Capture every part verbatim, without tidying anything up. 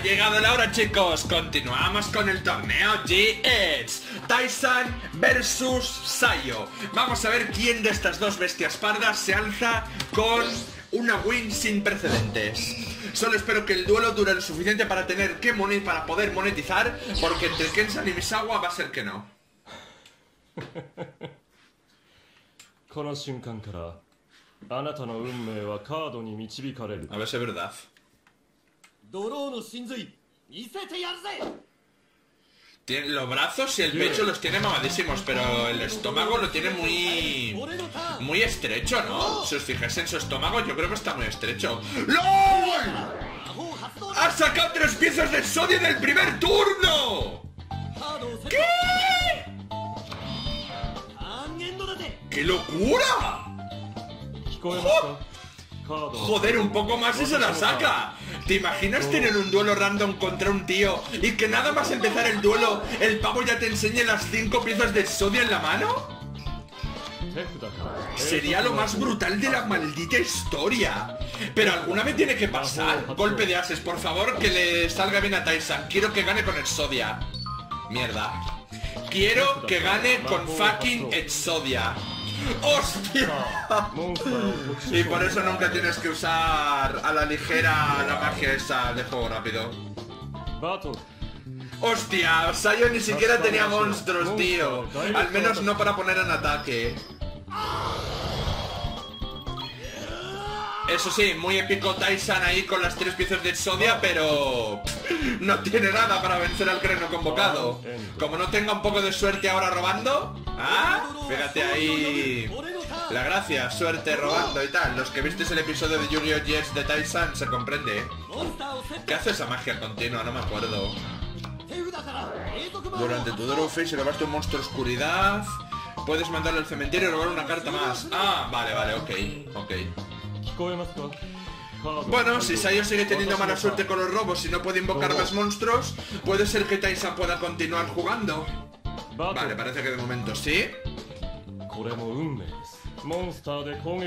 Ha llegado la hora, chicos. Continuamos con el torneo G X. Taisan versus Saiou. Vamos a ver quién de estas dos bestias pardas se alza con una win sin precedentes. Solo espero que el duelo dure lo suficiente para tener que monetizar, para poder monetizar, porque entre Kensan y Misawa va a ser que no. A ver si es verdad. Tiene los brazos y el pecho los tiene mamadísimos, pero el estómago lo tiene muy... muy estrecho, ¿no? Si os fijáis en su estómago, yo creo que está muy estrecho. ¡LOL! ¡Ha sacado tres piezas de Zodia en el primer turno! ¿Qué? ¡Qué locura! ¡Oh! Joder, un poco más y se la saca. ¿Te imaginas tener un duelo random contra un tío y que nada más empezar el duelo, el pavo ya te enseñe las cinco piezas de Exodia en la mano? Sería lo más brutal de la maldita historia. Pero alguna vez tiene que pasar. Golpe de ases, por favor, que le salga bien a Taisan. Quiero que gane con Exodia. Mierda. Quiero que gane con fucking Exodia. ¡Hostia! Y por eso nunca tienes que usar a la ligera la magia esa de juego rápido. ¡Hostia! Saiou ni siquiera tenía monstruos, tío. Al menos no para poner en ataque. Eso sí, muy épico Taisan ahí con las tres piezas de Exodia, pero... no tiene nada para vencer al creno convocado. Como no tenga un poco de suerte ahora robando... ¡Ah! Fíjate ahí... la gracia, suerte robando y tal. Los que visteis el episodio de Yu-Gi-Oh! G X de Taisan se comprende. ¿Qué hace esa magia continua? No me acuerdo. Durante tu Droface robaste un monstruo oscuridad. Puedes mandarlo al cementerio y robar una carta más. Ah, vale, vale, ok, ok. Bueno, si Saiou sigue teniendo mala suerte con los robos y no puede invocar más monstruos, puede ser que Taisan pueda continuar jugando. Vale, parece que de momento sí.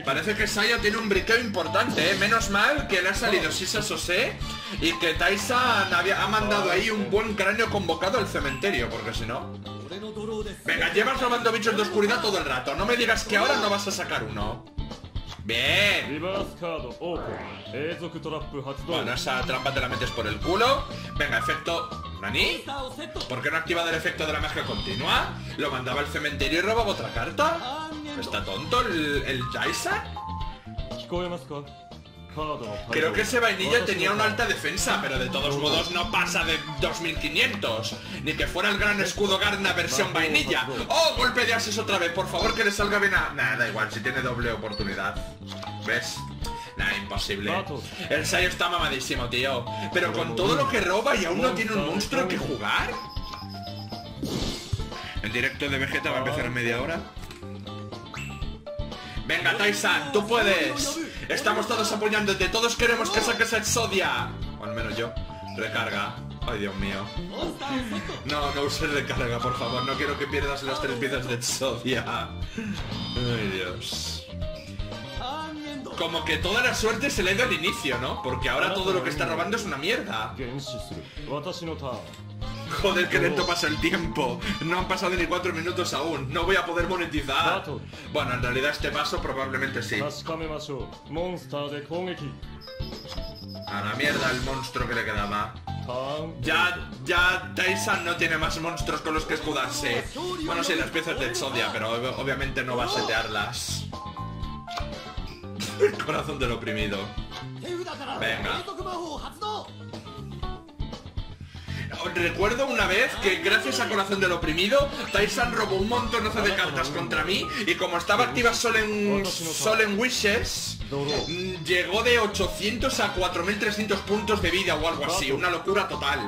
Parece que Saiou tiene un briqueo importante, ¿eh? Menos mal que le ha salido Sisa Sosé y que Taisan había, ha mandado ahí un buen cráneo convocado al cementerio, porque si no... Venga, llevas robando bichos de oscuridad todo el rato, no me digas que ahora no vas a sacar uno. ¡Bien! Bueno, esa trampa te la metes por el culo. Venga, efecto... ¿Nani? ¿Por qué no ha activado el efecto de la magia continua? ¿Lo mandaba al cementerio y robaba otra carta? ¿Está tonto el, el Taisan? Creo que ese vainilla tenía una alta defensa, pero de todos modos no pasa de dos mil quinientos. Ni que fuera el gran escudo Garna versión vainilla. ¡Oh! Golpe de ases otra vez, por favor, que le salga bien a... Nah, da igual, si tiene doble oportunidad. ¿Ves? Nah, imposible. El Saiou está mamadísimo, tío. Pero con todo lo que roba y aún no tiene un monstruo que jugar. El directo de Vegeta va a empezar en media hora. Venga, Taisan, tú puedes. Estamos todos apoyándote, todos queremos que saques a Exodia. O al menos yo. Recarga. Ay, Dios mío. No, no uses recarga, por favor. No quiero que pierdas las tres piezas de Exodia. Ay, Dios. Como que toda la suerte se le ha ido al inicio, ¿no? Porque ahora todo lo que está robando es una mierda. Joder, que lento pasa el tiempo. No han pasado ni cuatro minutos aún. No voy a poder monetizar. Bueno, en realidad este paso probablemente sí. A la mierda el monstruo que le quedaba. Ya, ya Taisan no tiene más monstruos con los que escudarse. Bueno, sí, las piezas de Exodia, pero ob- obviamente no va a setearlas. El corazón del oprimido. Venga. Recuerdo una vez que gracias a Corazón del Oprimido, Taisan robó un montonazo de cartas contra mí y como estaba activa Solemn, Solemn Wishes, llegó de ochocientos a cuatro mil trescientos puntos de vida o algo así, una locura total.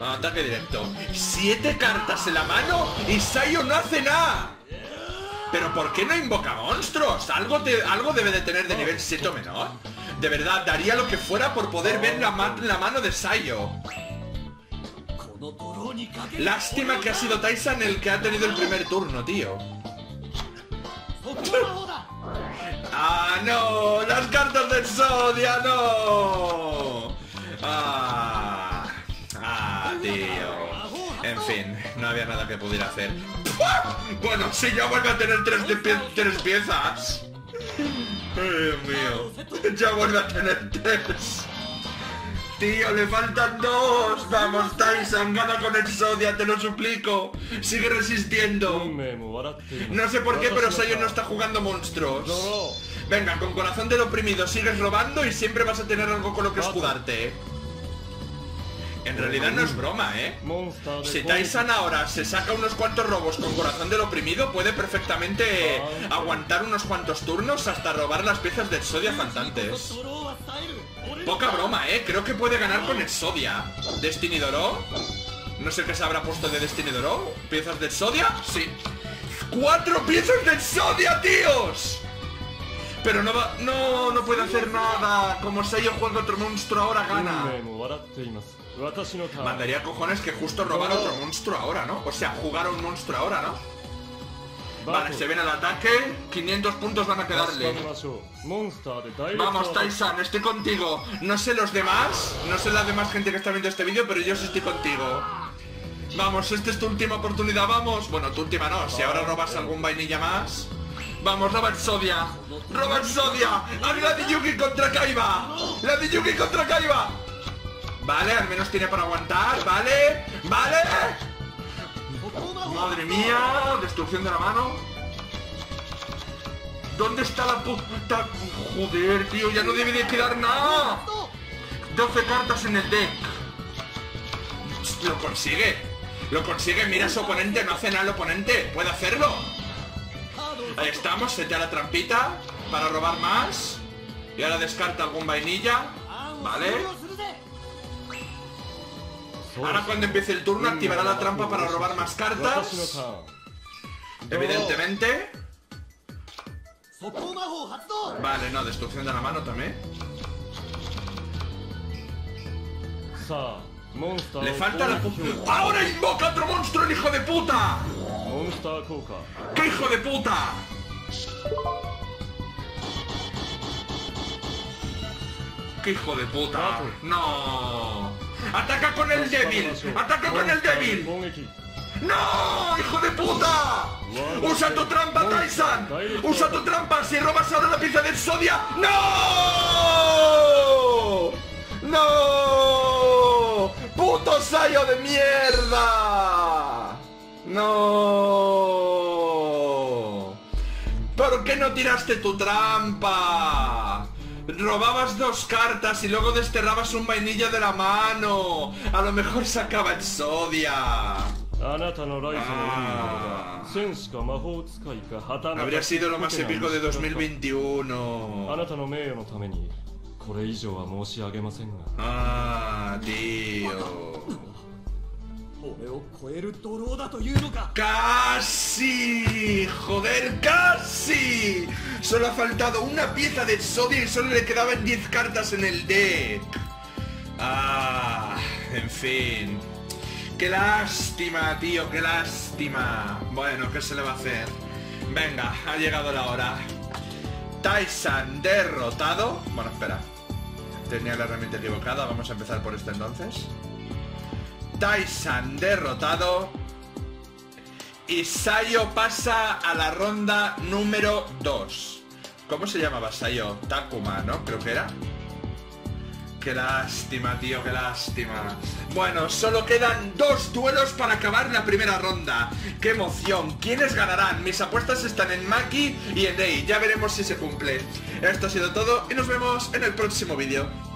Ataque directo. Siete cartas en la mano y Saiou no hace nada. ¿Pero por qué no invoca monstruos? Algo, te, algo debe de tener de nivel siete o menor. De verdad, daría lo que fuera por poder ver la, ma la mano de Saiou. Lástima que ha sido Taisan el que ha tenido el primer turno, tío. ¡Ah, no! ¡Las cartas del Zodia, no! ¡Ah! ¡Ah, tío! En fin, no había nada que pudiera hacer. Bueno, si yo vuelvo a tener tres, de pie tres piezas. Ay, Dios mío. Ya vuelvo a tener tres. Tío, le faltan dos. Vamos, Tarzán, gana con Exodia, te lo suplico. Sigue resistiendo. No sé por qué, pero Saiou no está jugando monstruos. Venga, con Corazón del Oprimido sigues robando y siempre vas a tener algo con lo que escudarte. En realidad no es broma, ¿eh? Si Tarzán ahora se saca unos cuantos robos con Corazón del Oprimido, puede perfectamente aguantar unos cuantos turnos hasta robar las piezas de Exodia faltantes. Poca broma, ¿eh? Creo que puede ganar con Exodia. ¿Destiny Doró? No sé qué se habrá puesto de Destiny Doró. ¿Piezas de Exodia? Sí. ¡Cuatro piezas de Exodia, tíos! Pero no va... No, no puede hacer nada. Como Saiou juega otro monstruo ahora, gana. Mandaría cojones que justo robar otro monstruo ahora, ¿no? O sea, jugar a un monstruo ahora, ¿no? Vale, se viene al ataque. quinientos puntos van a quedarle. Vamos, Tarzán, estoy contigo. No sé los demás. No sé la demás gente que está viendo este vídeo, pero yo sí estoy contigo. Vamos, esta es tu última oportunidad, vamos. Bueno, tu última no. Si ahora robas algún vainilla más... Vamos, roba Exodia. Roba Exodia. ¡Haz la de Yugi contra Kaiba! ¡La de Yugi contra Kaiba! Vale, al menos tiene para aguantar, ¿vale? ¡Vale! Madre mía, destrucción de la mano. ¿Dónde está la puta? Joder, tío, ya no debe de quedar nada. doce cartas en el deck. Lo consigue. Lo consigue, mira a su oponente, no hace nada al oponente. Puede hacerlo. Ahí estamos, setea la trampita para robar más. Y ahora descarta algún vainilla. Vale. Ahora cuando empiece el turno activará la trampa para robar más cartas. Evidentemente. Vale, no, destrucción de la mano también. Le falta la... ¡Ahora invoca otro monstruo, el hijo de puta! ¡Qué hijo de puta! ¡Qué hijo de puta! ¡No! ¡Ataca con el débil! ¡Ataca con el débil! ¡No! ¡Hijo de puta! ¡Usa tu trampa, Tarzán! ¡Usa tu trampa! ¡Si robas ahora la pieza de Exodia! ¡No! ¡No! ¡Puto Saiou de mierda! ¡No! ¿Por qué no tiraste tu trampa? Robabas dos cartas y luego desterrabas un vainilla de la mano. A lo mejor sacaba Exodia. Ah. Habría sido lo más épico de dos mil veintiuno. Ah, tío. ¡Casi! ¡Joder, casi! Solo ha faltado una pieza de Exodia y solo le quedaban diez cartas en el deck. Ah, en fin. ¡Qué lástima, tío! ¡Qué lástima! Bueno, ¿qué se le va a hacer? Venga, ha llegado la hora. Tarzán derrotado. Bueno, espera. Tenía la herramienta equivocada. Vamos a empezar por esto entonces. Tarzán derrotado y Saiou pasa a la ronda número dos. ¿Cómo se llamaba Saiou? Takuma, ¿no? Creo que era. Qué lástima, tío, qué lástima. Bueno, solo quedan dos duelos para acabar la primera ronda. ¡Qué emoción! ¿Quiénes ganarán? Mis apuestas están en Maki y en Dei. Ya veremos si se cumple. Esto ha sido todo y nos vemos en el próximo vídeo.